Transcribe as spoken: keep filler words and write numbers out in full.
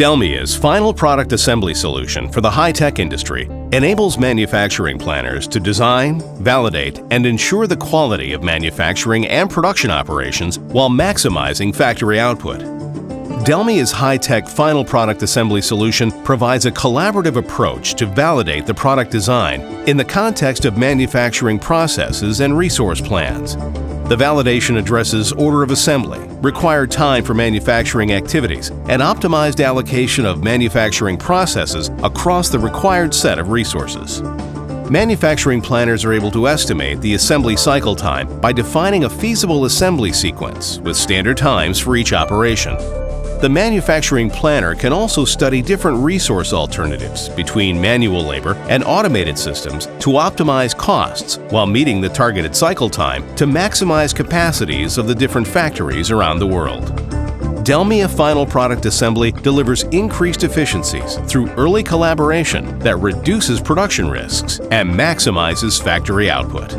Delmia's final product assembly solution for the high-tech industry enables manufacturing planners to design, validate, and ensure the quality of manufacturing and production operations while maximizing factory output. Delmia's high-tech final product assembly solution provides a collaborative approach to validate the product design in the context of manufacturing processes and resource plans. The validation addresses order of assembly, required time for manufacturing activities, and optimized allocation of manufacturing processes across the required set of resources. Manufacturing planners are able to estimate the assembly cycle time by defining a feasible assembly sequence with standard times for each operation. The manufacturing planner can also study different resource alternatives between manual labor and automated systems to optimize costs while meeting the targeted cycle time to maximize capacities of the different factories around the world. Delmia Final Product Assembly delivers increased efficiencies through early collaboration that reduces production risks and maximizes factory output.